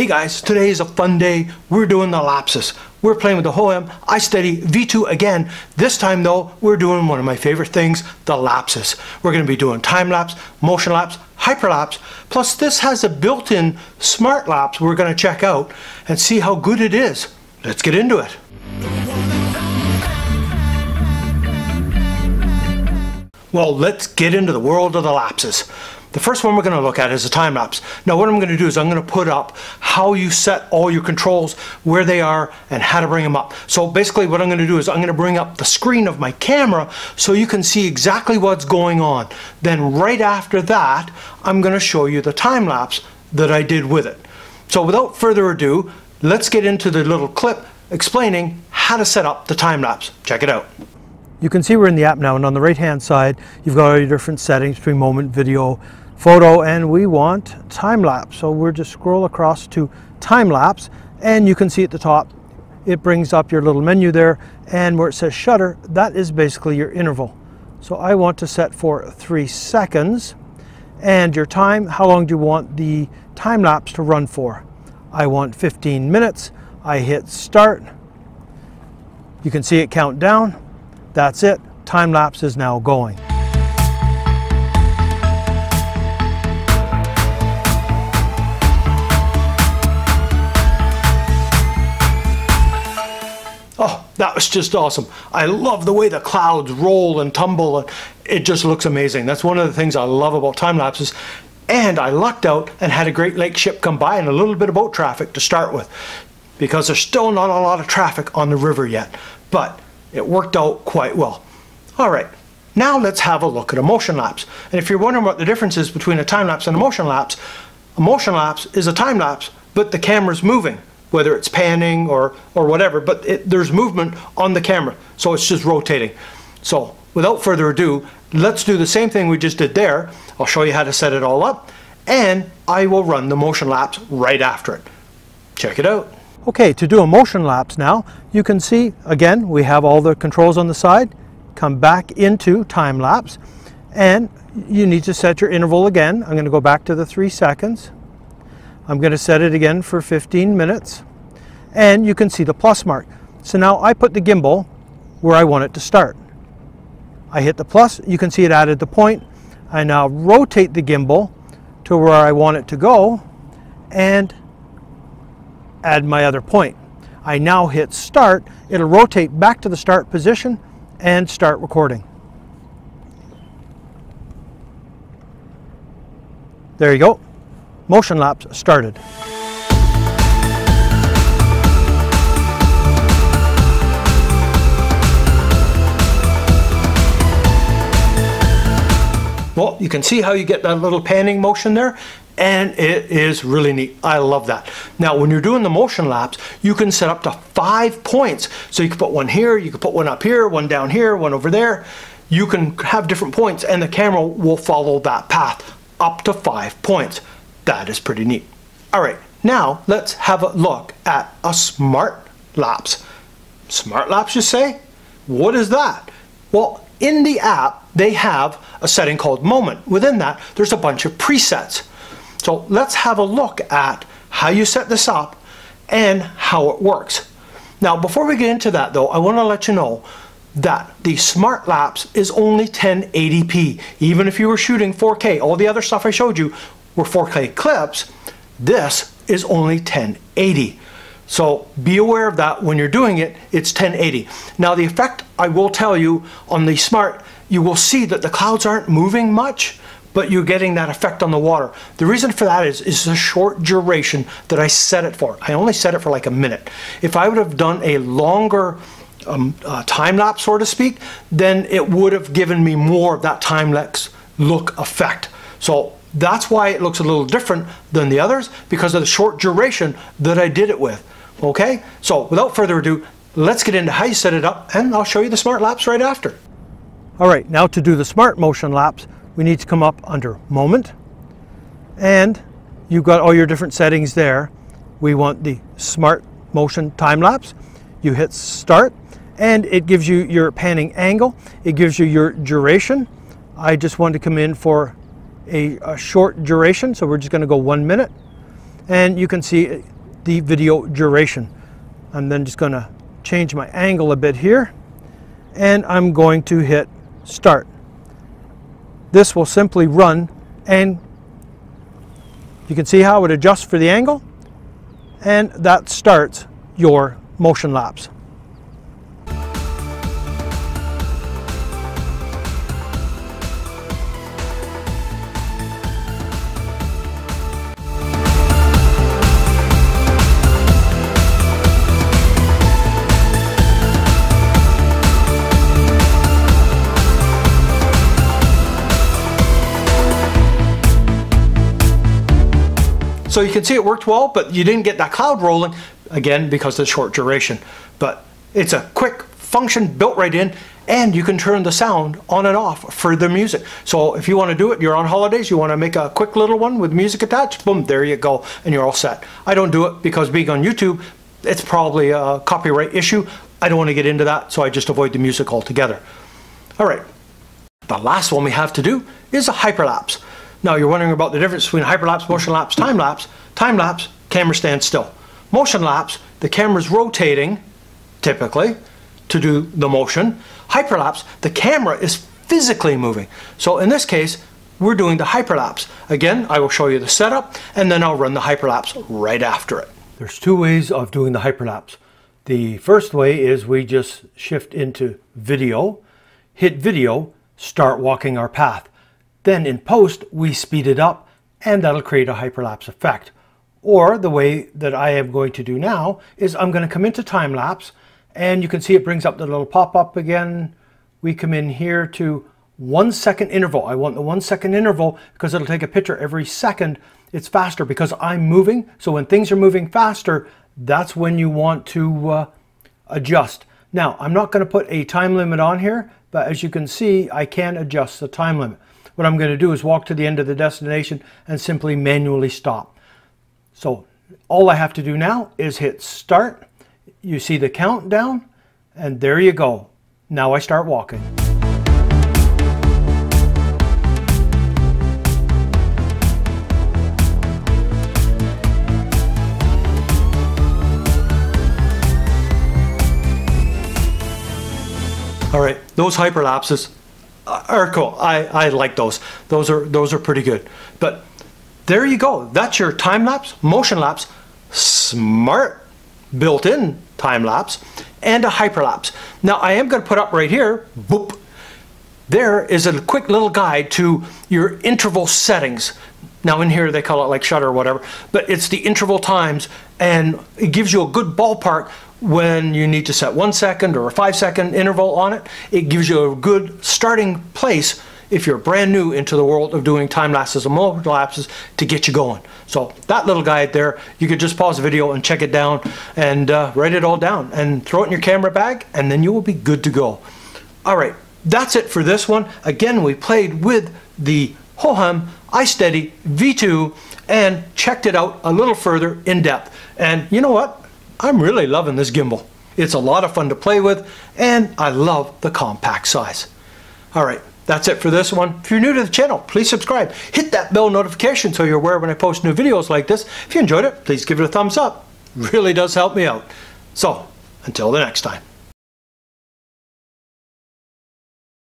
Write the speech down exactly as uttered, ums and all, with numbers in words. Hey guys, today is a fun day. We're doing the Lapsus. We're playing with the Hohem iSteady V two again. This time though, we're doing one of my favorite things, the Lapsus. We're going to be doing time lapse, motion lapse, hyperlapse. Plus this has a built-in smart lapse we're going to check out and see how good it is. Let's get into it. Well, let's get into the world of the lapses. The first one we're going to look at is a time lapse. Now what I'm going to do is I'm going to put up how you set all your controls, where they are, and how to bring them up. So basically what I'm going to do is I'm going to bring up the screen of my camera so you can see exactly what's going on. Then right after that, I'm going to show you the time lapse that I did with it. So without further ado, let's get into the little clip explaining how to set up the time lapse. Check it out. You can see we're in the app now, and on the right hand side you've got all your different settings between moment, video, photo, and we want time lapse. So we'll just scroll across to time lapse, and you can see at the top it brings up your little menu there, and where it says shutter, that is basically your interval. So I want to set for three seconds, and your time, how long do you want the time lapse to run for? I want fifteen minutes. I hit start. You can see it count down. That's it, time lapse is now going. Oh, that was just awesome. I love the way the clouds roll and tumble. It just looks amazing. That's one of the things I love about time lapses. And I lucked out and had a great lake ship come by and a little bit of boat traffic to start with, because there's still not a lot of traffic on the river yet. But it worked out quite well. All right, now let's have a look at a motion lapse. And if you're wondering what the difference is between a time lapse and a motion lapse, a motion lapse is a time lapse, but the camera's moving, whether it's panning or, or whatever, but it, there's movement on the camera, so it's just rotating. So without further ado, let's do the same thing we just did there. I'll show you how to set it all up, and I will run the motion lapse right after it. Check it out. Okay, to do a motion lapse now, you can see, again, we have all the controls on the side. Come back into time lapse, and you need to set your interval again. I'm going to go back to the three seconds. I'm going to set it again for fifteen minutes, and you can see the plus mark. So now I put the gimbal where I want it to start. I hit the plus, you can see it added the point. I now rotate the gimbal to where I want it to go, and add my other point. I now hit start, it'll rotate back to the start position and start recording. There you go, motion lapse started. Well, you can see how you get that little panning motion there, and it is really neat. I love that. Now, when you're doing the motion laps, you can set up to five points. So you can put one here, you can put one up here, one down here, one over there. You can have different points, and the camera will follow that path up to five points. That is pretty neat. All right, now let's have a look at a smart lapse. Smart lapse, you say? What is that? Well, in the app, they have a setting called moment. Within that, there's a bunch of presets. So let's have a look at how you set this up and how it works. Now, before we get into that though, I want to let you know that the smart lapse is only ten eighty p. Even if you were shooting four K, all the other stuff I showed you were four K clips, this is only ten eighty. So be aware of that when you're doing it, it's ten eighty. Now the effect, I will tell you, on the smart, you will see that the clouds aren't moving much, but you're getting that effect on the water. The reason for that is, is the short duration that I set it for. I only set it for like a minute. If I would have done a longer um, uh, time lapse, so to speak, then it would have given me more of that time lapse look effect. So that's why it looks a little different than the others, because of the short duration that I did it with. Okay, so without further ado, let's get into how you set it up, and I'll show you the smart lapse right after. All right, now to do the smart motion lapse, we need to come up under moment, and you've got all your different settings there. We want the smart motion time lapse. You hit start, and it gives you your panning angle. It gives you your duration. I just wanted to come in for a, a short duration, so we're just going to go one minute. and you can see the video duration. I'm then just going to change my angle a bit here, and I'm going to hit start. This will simply run, and you can see how it adjusts for the angle, and that starts your motion laps. So you can see it worked well, but you didn't get that cloud rolling, again, because of the short duration. But it's a quick function built right in, and you can turn the sound on and off for the music. So if you want to do it, you're on holidays, you want to make a quick little one with music attached, boom, there you go, and you're all set. I don't do it because being on YouTube, it's probably a copyright issue. I don't want to get into that, so I just avoid the music altogether. All right, the last one we have to do is a hyperlapse. Now you're wondering about the difference between hyperlapse, motion lapse, time lapse. Time lapse, camera stands still. Motion lapse, the camera's rotating, typically, to do the motion. Hyperlapse, the camera is physically moving. So in this case, we're doing the hyperlapse. Again, I will show you the setup, and then I'll run the hyperlapse right after it. There's two ways of doing the hyperlapse. The first way is we just shift into video, hit video, start walking our path. Then in post, we speed it up, and that'll create a hyperlapse effect. Or the way that I am going to do now is I'm going to come into time lapse, and you can see it brings up the little pop-up again. We come in here to one second interval. I want the one second interval because it'll take a picture every second. It's faster because I'm moving. So when things are moving faster, that's when you want to uh, adjust. Now, I'm not going to put a time limit on here, but as you can see, I can adjust the time limit. What I'm going to do is walk to the end of the destination and simply manually stop. So all I have to do now is hit start. You see the countdown, and there you go. Now I start walking. All right, those hyperlapses are cool. I, I like those. Those are those are pretty good. But there you go. That's your time lapse, motion lapse, smart built-in time lapse, and a hyperlapse. Now I am going to put up right here, boop, there is a quick little guide to your interval settings. Now in here they call it like shutter or whatever, but it's the interval times, and it gives you a good ballpark when you need to set one second or a five second interval on it. It gives you a good starting place if you're brand new into the world of doing time lapses and motion lapses to get you going. So that little guide there, you could just pause the video and check it down, and uh, write it all down and throw it in your camera bag, and then you will be good to go. All right, that's it for this one. Again, we played with the Hohem iSteady V two and checked it out a little further in depth. And you know what? I'm really loving this gimbal. It's a lot of fun to play with, and I love the compact size. All right, that's it for this one. If you're new to the channel, please subscribe. Hit that bell notification so you're aware when I post new videos like this. If you enjoyed it, please give it a thumbs up. It really does help me out. So, until the next time.